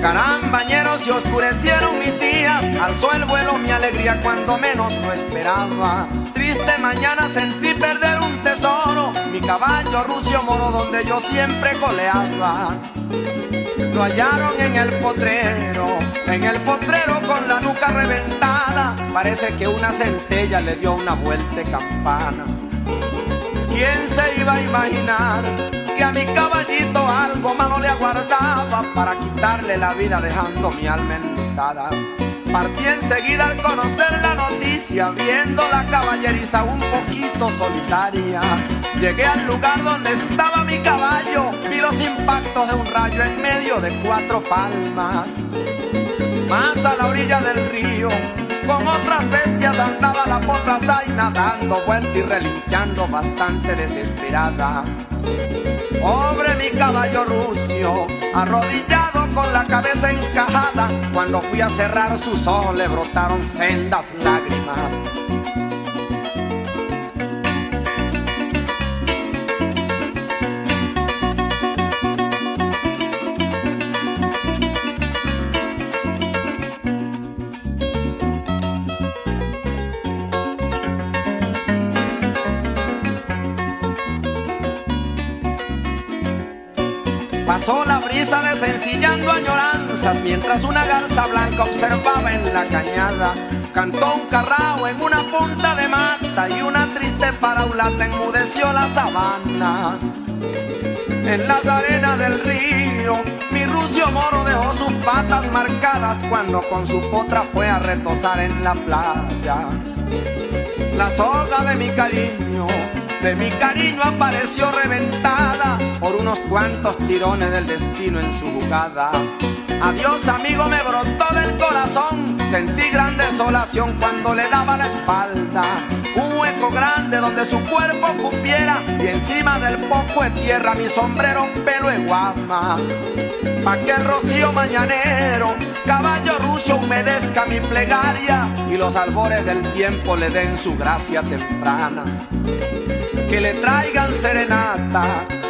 Carambañeros, se oscurecieron mis días, alzó el vuelo mi alegría cuando menos lo esperaba. Triste mañana sentí perder un tesoro, mi caballo rucio moro donde yo siempre coleaba. Lo hallaron en el potrero con la nuca reventada, parece que una centella le dio una vuelta de campana. ¿Quién se iba a imaginar que a mi caballito algo malo le aguardaba para quitarle la vida dejando mi alma enlutada? Partí enseguida al conocer la noticia, viendo la caballeriza un poquito solitaria. Llegué al lugar donde estaba mi caballo, vi los impactos de un rayo en medio de 4 palmas. Más a la orilla del río, con otras bestias andaba la potra zaina, dando vuelta y relinchando bastante desesperada. Pobre mi caballo rucio, arrodillado con la cabeza encajada, cuando fui a cerrar sus ojos le brotaron sendas lágrimas. Pasó la brisa desencillando añoranzas, mientras una garza blanca observaba en la cañada. Cantó un carrao en una punta de mata y una triste paraulata enmudeció la sabana. En las arenas del río mi rucio moro dejó sus patas marcadas cuando con su potra fue a retozar en la playa. La soga de mi cariño apareció reventada por unos cuantos tirones del destino en su jugada. Adiós amigo me brotó del corazón, sentí gran desolación cuando le daba la espalda. Un hueco grande donde su cuerpo cupiera, y encima del poco de tierra mi sombrero pelo de guama. Pa' que el rocío mañanero, caballo rucio humedezca mi plegaria, y los albores del tiempo le den su gracia temprana. Que le traigan serenata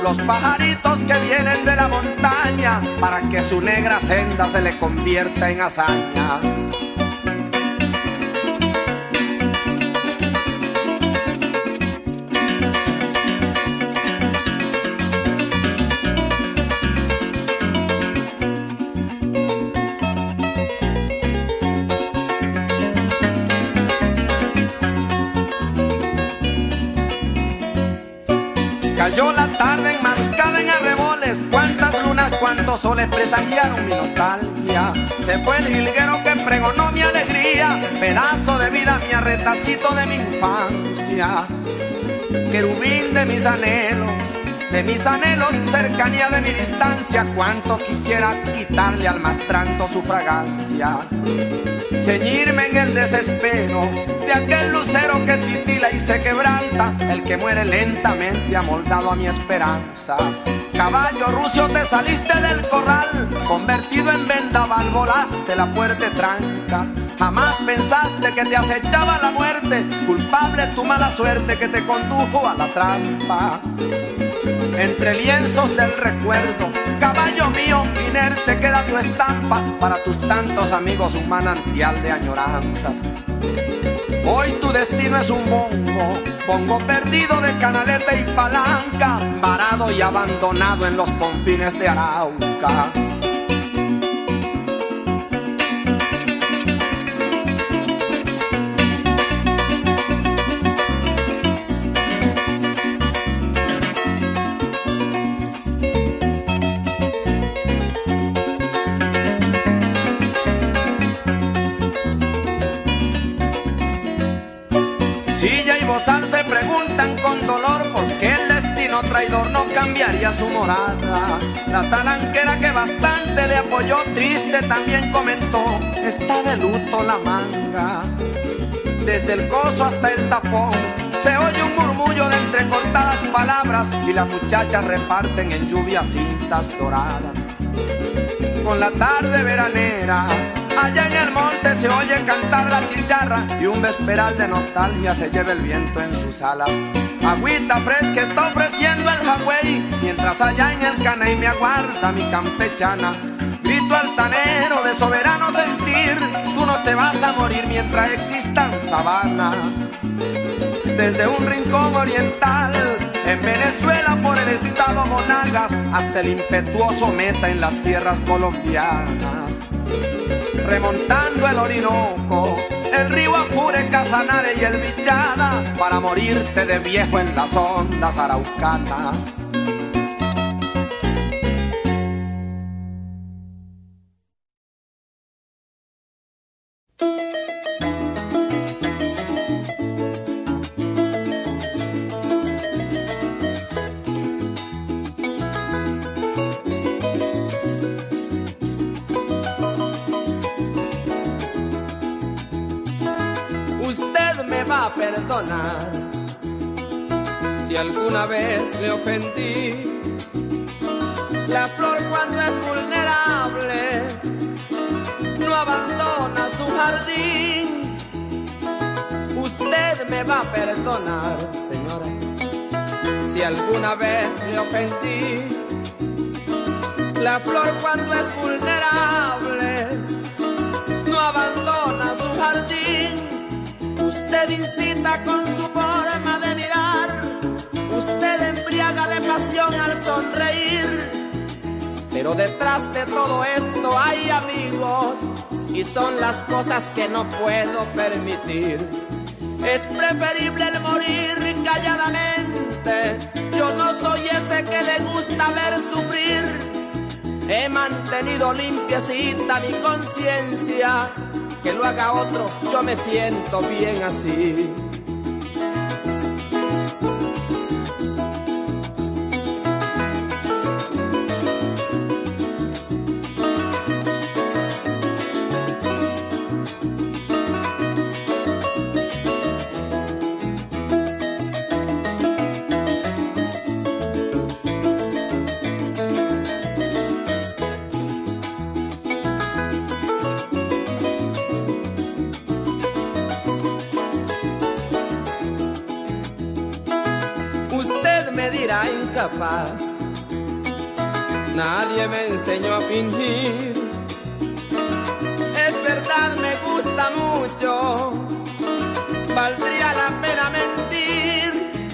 los pajaritos que vienen de la montaña, para que su negra senda se le convierta en hazaña. Cayó la tarde enmarcada en arreboles, cuántas lunas, cuántos soles presagiaron mi nostalgia. Se fue el jilguero que pregonó mi alegría, pedazo de vida mía, retacito de mi infancia. Querubín de mis anhelos, cercanía de mi distancia, cuánto quisiera quitarle al mastranto su fragancia. Ceñirme en el desespero de aquel lucero que titila y se quebranta, el que muere lentamente amoldado a mi esperanza. Caballo rucio te saliste del corral, convertido en vendaval volaste la fuerte tranca. Jamás pensaste que te acechaba la muerte, culpable tu mala suerte que te condujo a la trampa. Entre lienzos del recuerdo, caballo mío, inerte queda tu estampa, para tus tantos amigos un manantial de añoranzas. Hoy tu destino es un bongo, bongo perdido de canaleta y palanca, varado y abandonado en los confines de Arauca. Silla y bozal se preguntan con dolor por qué el destino traidor no cambiaría su morada. La talanquera que bastante le apoyó, triste también comentó, está de luto la manga. Desde el coso hasta el tapón, Se oye un murmullo de entrecortadas palabras y las muchachas reparten en lluvia cintas doradas. Con la tarde veranera, allá en el monte se oye cantar la chicharra y un vesperal de nostalgia se lleva el viento en sus alas. Agüita fresca está ofreciendo el jagüey, mientras allá en el Caney me aguarda mi campechana. Grito altanero de soberano sentir, tú no te vas a morir mientras existan sabanas. Desde un rincón oriental, en Venezuela por el estado Monagas, hasta el impetuoso Meta en las tierras colombianas. Remontando el Orinoco, el río Apure, Casanare y el Villada, para morirte de viejo en las ondas araucanas. Si alguna vez le ofendí, la flor cuando es vulnerable no abandona su jardín. Usted me va a perdonar, señora, si alguna vez le ofendí, la flor cuando es vulnerable no abandona su jardín. Usted incita con su forma de mirar, usted embriaga de pasión al sonreír. Pero detrás de todo esto hay amigos, y son las cosas que no puedo permitir. Es preferible el morir calladamente, yo no soy ese que le gusta ver sufrir. He mantenido limpiecita mi conciencia, que lo haga otro, yo me siento bien así. Nadie me enseñó a fingir. Es verdad, me gusta mucho, valdría la pena mentir.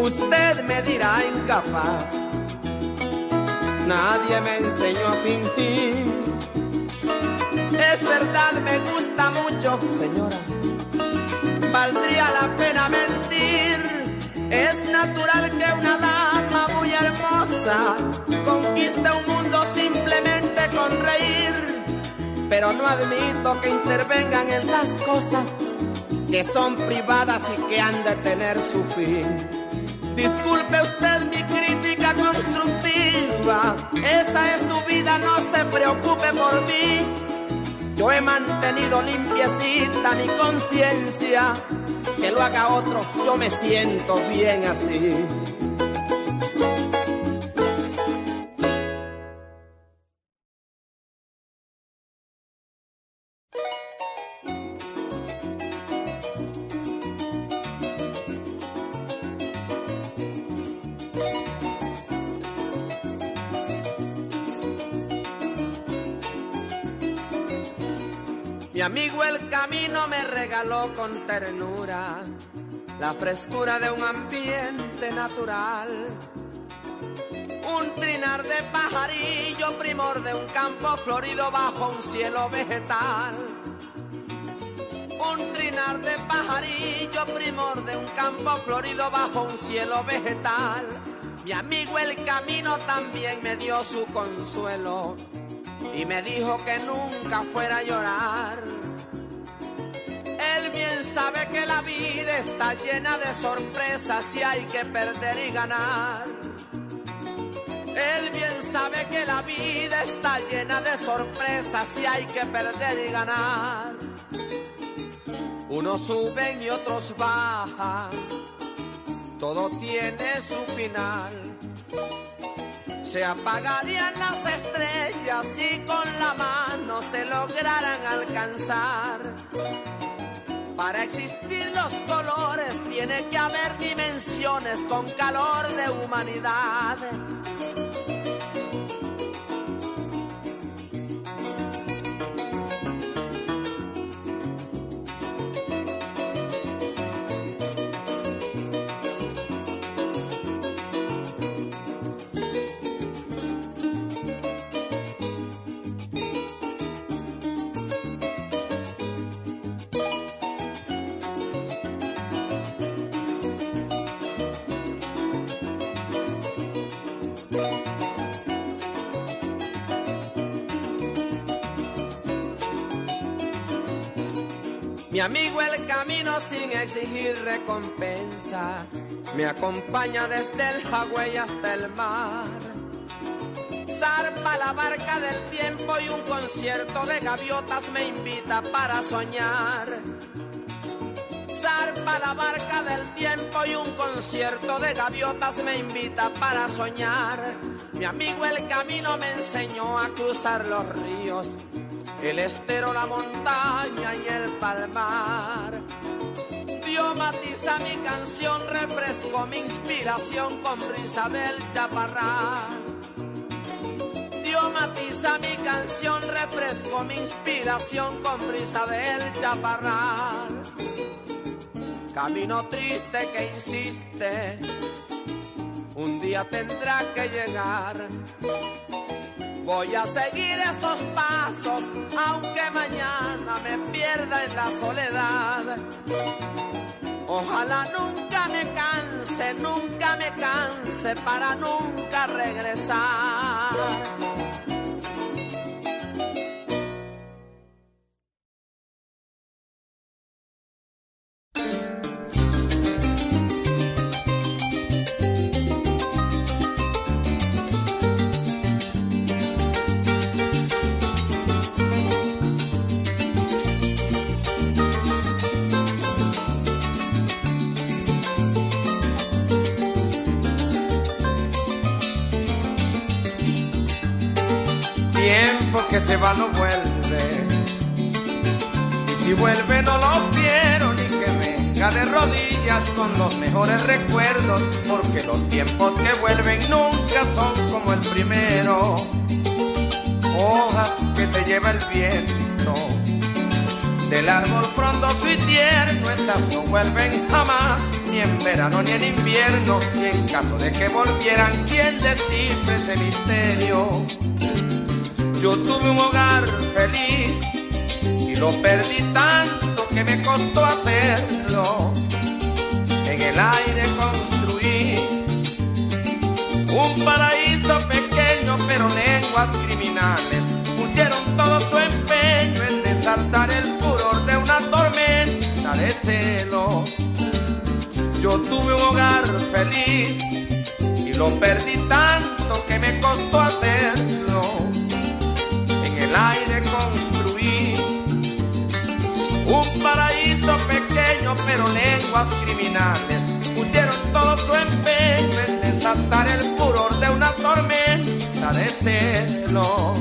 Usted me dirá incapaz. Nadie me enseñó a fingir. Es verdad, me gusta mucho, señora, valdría la pena mentir. Es natural que una dama muy hermosa conquiste un mundo simplemente con reír. Pero no admito que intervengan en las cosas que son privadas y que han de tener su fin. Disculpe usted mi crítica constructiva, esa es su vida, no se preocupe por mí. Yo he mantenido limpiecita mi conciencia, que lo haga otro, yo me siento bien así. Mi amigo el camino me regaló con ternura la frescura de un ambiente natural, un trinar de pajarillo, primor de un campo florido bajo un cielo vegetal. Un trinar de pajarillo, primor de un campo florido bajo un cielo vegetal. Mi amigo el camino también me dio su consuelo y me dijo que nunca fuera a llorar. Él bien sabe que la vida está llena de sorpresas y hay que perder y ganar. Él bien sabe que la vida está llena de sorpresas y hay que perder y ganar. Unos suben y otros bajan, todo tiene su final. Se apagarían las estrellas si con la mano se lograran alcanzar. Para existir los colores tiene que haber dimensiones con calor de humanidad. Mi amigo el camino sin exigir recompensa me acompaña desde el Hawái hasta el mar. Zarpa la barca del tiempo y un concierto de gaviotas me invita para soñar. Zarpa la barca del tiempo y un concierto de gaviotas me invita para soñar. Mi amigo el camino me enseñó a cruzar los ríos, el estero, la montaña y el palmar. Dio matiz a mi canción, refrescó mi inspiración con brisa del chaparral. Dio matiz a mi canción, refrescó mi inspiración con brisa del chaparral. Camino triste que insiste, un día tendrá que llegar. Voy a seguir esos pasos, aunque mañana me pierda en la soledad. Ojalá nunca me canse para nunca regresar. Que se va no vuelve, y si vuelve no lo quiero ni que venga de rodillas con los mejores recuerdos, porque los tiempos que vuelven nunca son como el primero. Hojas que se lleva el viento del árbol frondoso y tierno, esas no vuelven jamás, ni en verano ni en invierno, y en caso de que volvieran, ¿quién descifre ese misterio? Yo tuve un hogar feliz y lo perdí tanto que me costó hacerlo. En el aire construí un paraíso pequeño, pero lenguas criminales pusieron todo su empeño en desatar el furor de una tormenta de celos. Yo tuve un hogar feliz y lo perdí tanto que me costó hacerlo. El aire construí un paraíso pequeño, pero lenguas criminales pusieron todo su empeño en desatar el furor de una tormenta de celos.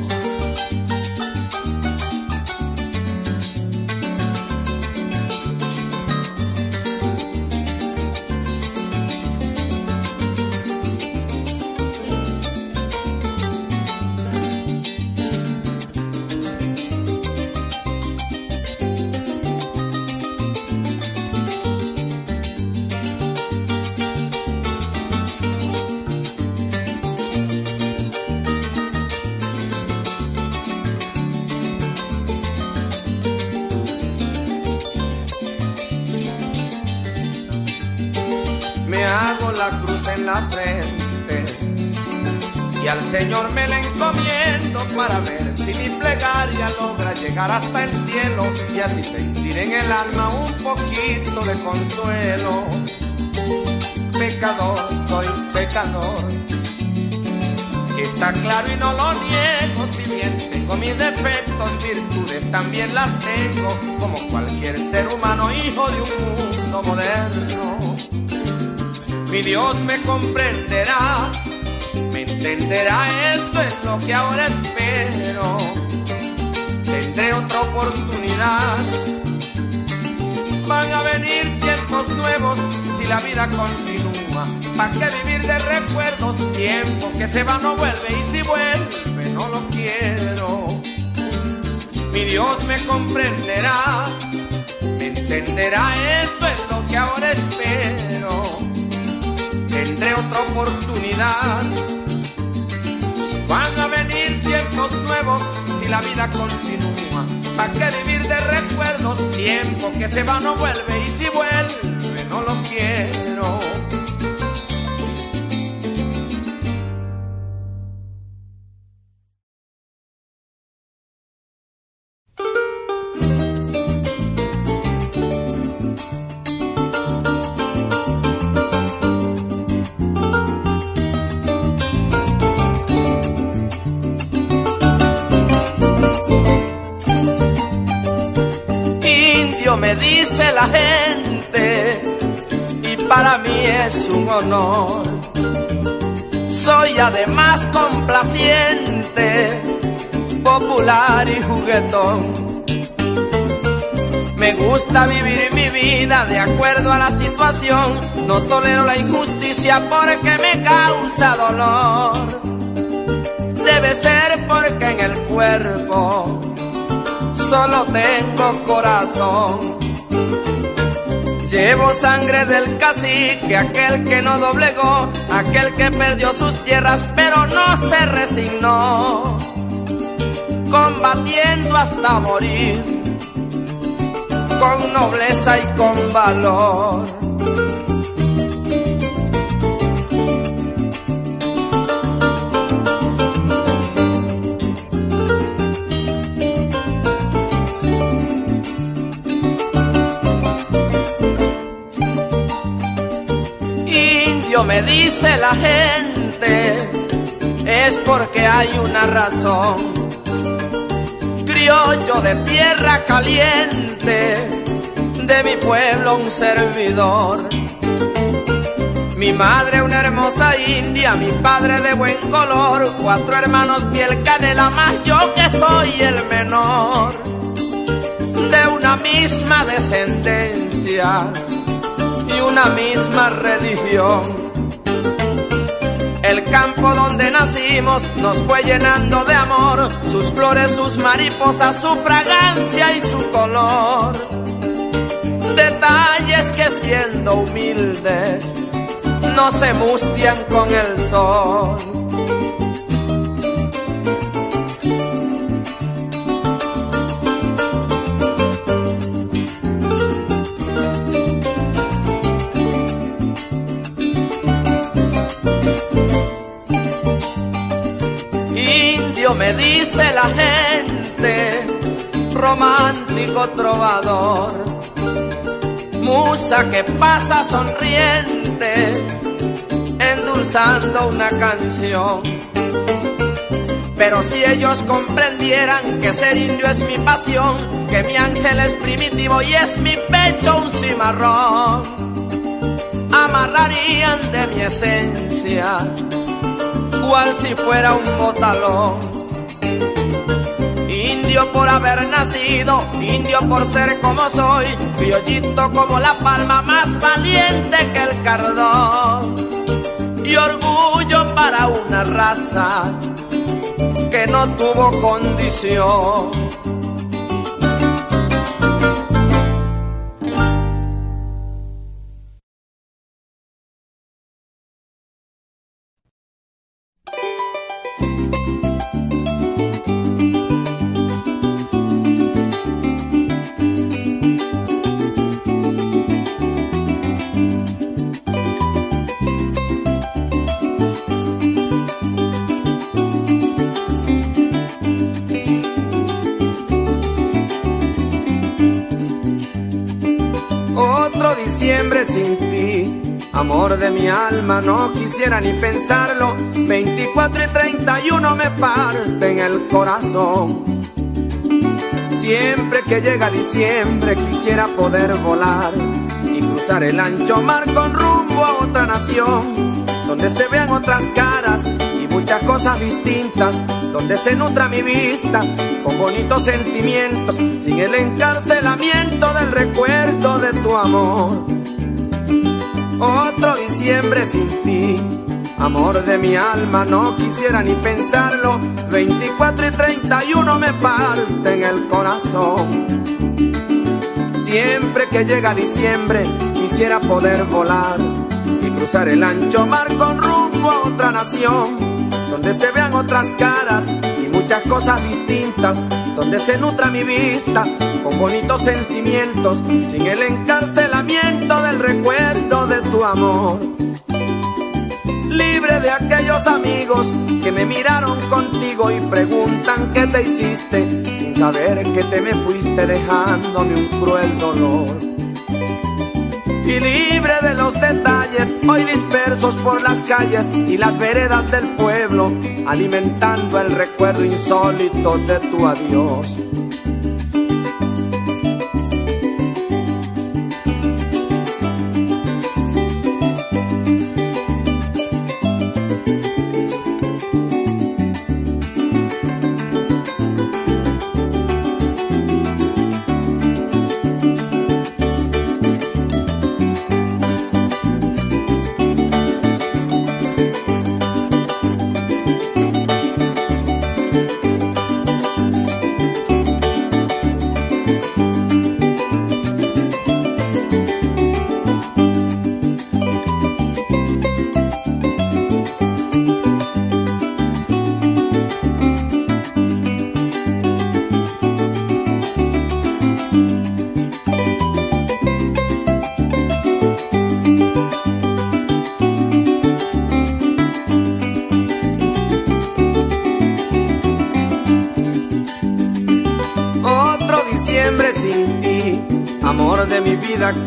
Frente, y al Señor me la encomiendo para ver si mi plegaria logra llegar hasta el cielo y así sentir en el alma un poquito de consuelo. Pecador, soy pecador, Está claro y no lo niego, si bien tengo mis defectos, virtudes también las tengo, como cualquier ser humano hijo de un mundo moderno. Mi Dios me comprenderá, me entenderá, eso es lo que ahora espero. Tendré otra oportunidad, van a venir tiempos nuevos si la vida continúa. ¿Para qué vivir de recuerdos? Tiempo que se va no vuelve y si vuelve no lo quiero. Mi Dios me comprenderá, me entenderá, eso es lo que ahora espero. Tendré otra oportunidad, van a venir tiempos nuevos si la vida continúa. ¿Para qué vivir de recuerdos? Tiempo que se va no vuelve y si vuelve no lo quiero. Me dice la gente y para mí es un honor. Soy además complaciente, popular y juguetón. Me gusta vivir mi vida de acuerdo a la situación. No tolero la injusticia porque me causa dolor. Debe ser porque en el cuerpo solo tengo corazón. Llevo sangre del cacique, aquel que no doblegó, aquel que perdió sus tierras pero no se resignó, combatiendo hasta morir, con nobleza y con valor. Me dice la gente, es porque hay una razón. Criollo de tierra caliente, de mi pueblo un servidor. Mi madre una hermosa india, mi padre de buen color, 4 hermanos piel canela, más yo que soy el menor. De una misma descendencia y una misma religión. El campo donde nacimos nos fue llenando de amor, sus flores, sus mariposas, su fragancia y su color. Detalles que siendo humildes no se mustian con el sol. Me dice la gente, romántico trovador, musa que pasa sonriente, endulzando una canción. Pero si ellos comprendieran que ser indio es mi pasión, que mi ángel es primitivo y es mi pecho un cimarrón, amarrarían de mi esencia, cual si fuera un botalón. Indio por haber nacido, indio por ser como soy, criollito como la palma, más valiente que el cardón. Y orgullo para una raza que no tuvo condición. Amor de mi alma, no quisiera ni pensarlo. 24 y 31 me parten el corazón. Siempre que llega diciembre quisiera poder volar y cruzar el ancho mar con rumbo a otra nación, donde se vean otras caras y muchas cosas distintas, donde se nutra mi vista con bonitos sentimientos, sin el encarcelamiento del recuerdo de tu amor. Otro diciembre sin ti, amor de mi alma, no quisiera ni pensarlo. 24 y 31 me parten el corazón. Siempre que llega diciembre quisiera poder volar y cruzar el ancho mar con rumbo a otra nación, donde se vean otras caras y muchas cosas distintas, donde se nutra mi vista con bonitos sentimientos, sin el encarcelamiento del recuerdo de tu amor. Libre de aquellos amigos que me miraron contigo y preguntan qué te hiciste, sin saber que te me fuiste dejándome un cruel dolor. Y libre de los detalles hoy dispersos por las calles y las veredas del pueblo, alimentando el recuerdo insólito de tu adiós.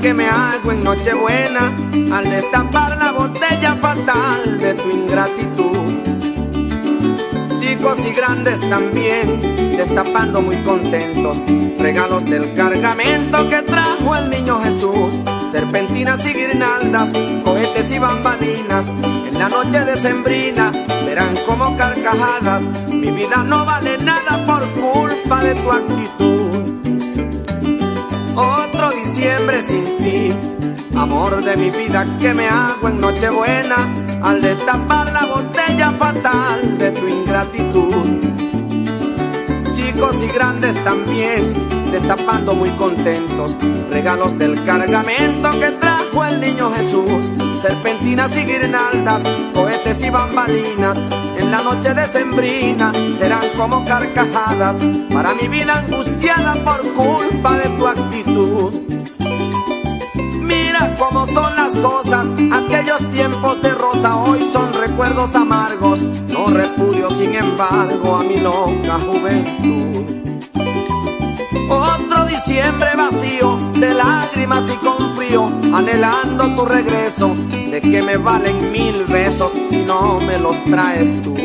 Que me hago en Nochebuena al destapar la botella fatal de tu ingratitud. Chicos y grandes también destapando muy contentos regalos del cargamento que trajo el niño Jesús. Serpentinas y guirnaldas, cohetes y bambalinas, en la noche decembrina serán como carcajadas. Mi vida no vale nada por culpa de tu actitud. Otro diciembre sin ti, amor de mi vida, que me hago en Nochebuena al destapar la botella fatal de tu ingratitud. Chicos y grandes también destapando muy contentos regalos del cargamento que trajo el niño Jesús. Serpentinas y guirnaldas, cohetes y bambalinas, en la noche decembrina serán como carcajadas para mi vida angustiada por culpa de tu actitud. Mira cómo son las cosas, aquellos tiempos de rosa hoy son recuerdos amargos. No repudio sin embargo a mi loca juventud. Otro diciembre vacío, de lágrimas y con frío, anhelando tu regreso. De que me valen 1000 besos si no me los traes tú.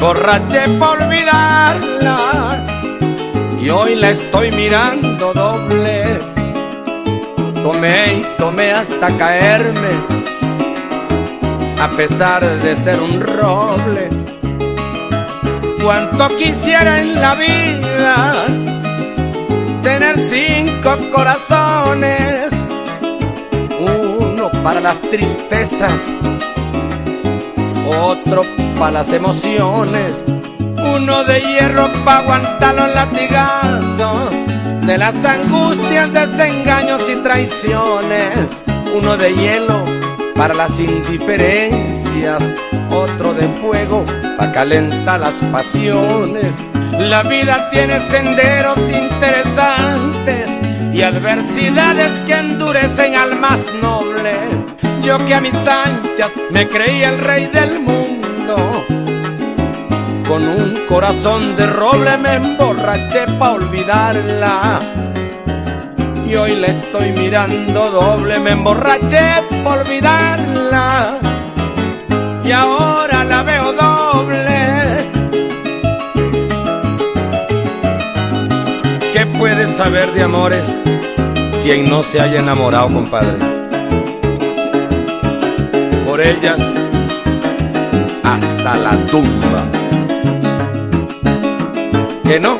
Borraché por olvidarla y hoy la estoy mirando doble. Tomé y tomé hasta caerme, a pesar de ser un roble. Cuánto quisiera en la vida tener 5 corazones, uno para las tristezas, otro para las emociones, uno de hierro para aguantar los latigazos de las angustias, desengaños y traiciones, uno de hielo para las indiferencias, otro rostro de fuego pa' calentar las pasiones. La vida tiene senderos interesantes y adversidades que endurecen al más noble. Yo que a mis anchas me creí el rey del mundo, con un corazón de roble me emborraché pa' olvidarla. Y hoy la estoy mirando doble, me emborraché por olvidarla. Y ahora la veo doble. ¿Qué puede saber de amores quien no se haya enamorado, compadre? Por ellas hasta la tumba. ¿Que no?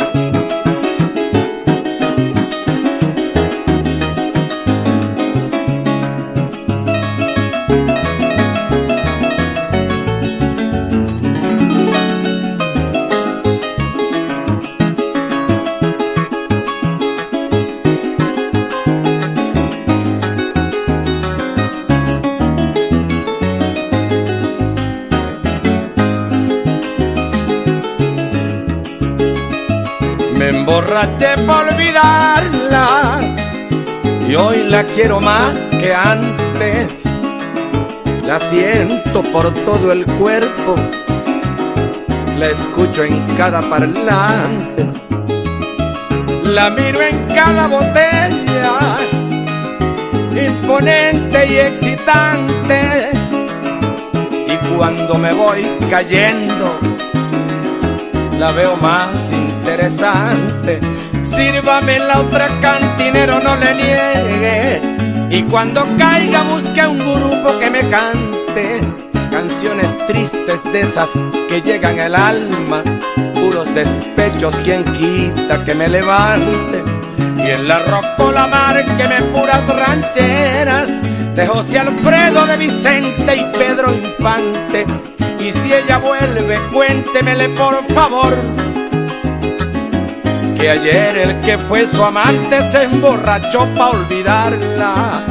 Me emborraché por olvidarla y hoy la quiero más que antes. La siento por todo el cuerpo, la escucho en cada parlante, la miro en cada botella, imponente y excitante. Y cuando me voy cayendo, la veo más interesante. Sírvame la otra, cantinero, no le niegue. Y cuando caiga busque un grupo que me cante canciones tristes de esas que llegan al alma, puros despechos, quien quita que me levante. Y en la rocola márqueme puras rancheras de José Alfredo, de Vicente y Pedro Infante. Y si ella vuelve, cuéntemele por favor, que ayer el que fue su amante se emborrachó pa' olvidarla.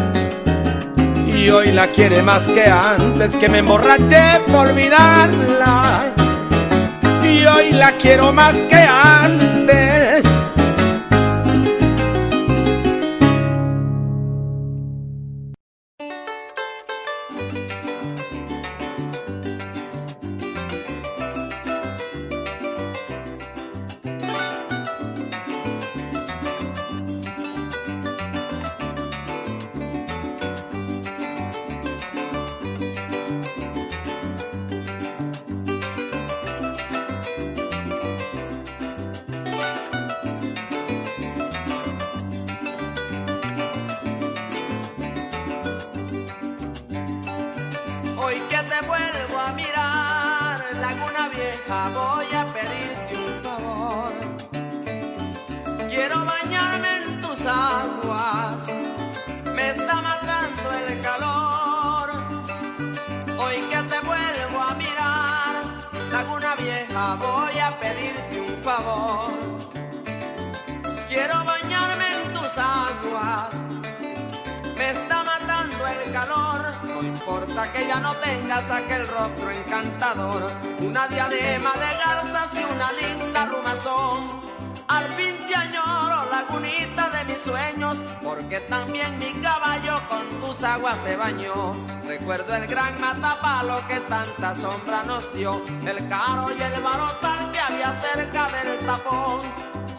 Y hoy la quiere más que antes, que me emborraché pa' olvidarla. Y hoy la quiero más que antes. Voy a pedirte un favor, quiero bañarme en tus aguas, me está matando el calor. Hoy que te vuelvo a mirar, laguna vieja, voy a pedirte un favor, quiero bañarme en tus aguas, me está matando el calor. No importa que ya no tengas aquel rostro encantador, una diadema de garzas y una linda rumazón. Al fin te añoro, lagunita de mis sueños, porque también mi caballo con tus aguas se bañó. Recuerdo el gran matapalo que tanta sombra nos dio, el caro y el barotal que había cerca del tapón.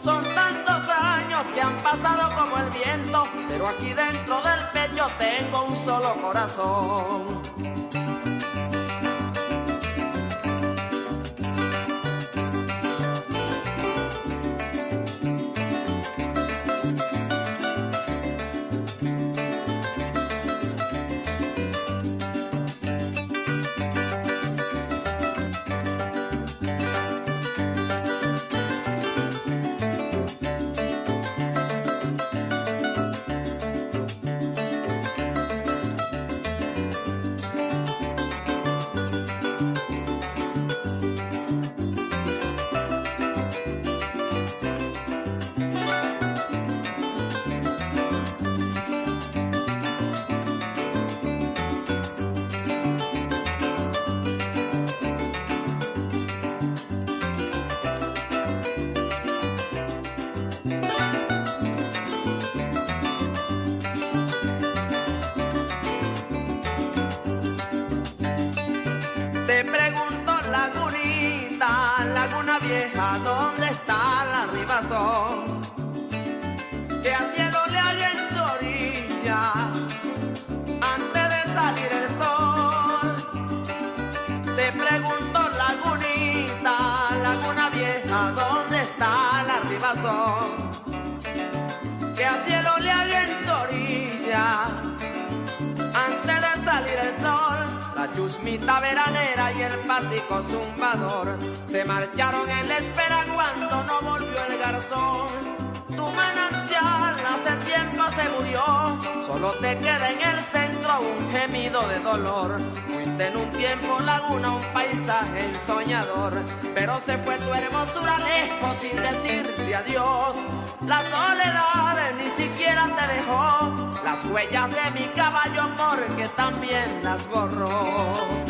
Son tantos años que han pasado como el viento, pero aquí dentro del pecho tengo un solo corazón. vieja, ¿dónde está la ribazón? Que haciéndole allá en tu orilla, antes de salir el sol. Te pregunto, lagunita, laguna vieja, ¿dónde está la ribazón? Que haciéndole allá en tu orilla, antes de salir el sol. La chusmita veranera y el patico zumbador se marcharon en la espera cuando no volvió el garzón. Tu manantial hace tiempo se murió, solo te queda en el centro un gemido de dolor. Fuiste en un tiempo laguna, un paisaje ensoñador, pero se fue tu hermosura lejos sin decirte adiós. La soledad ni siquiera te dejó las huellas de mi caballo, porque también las borró.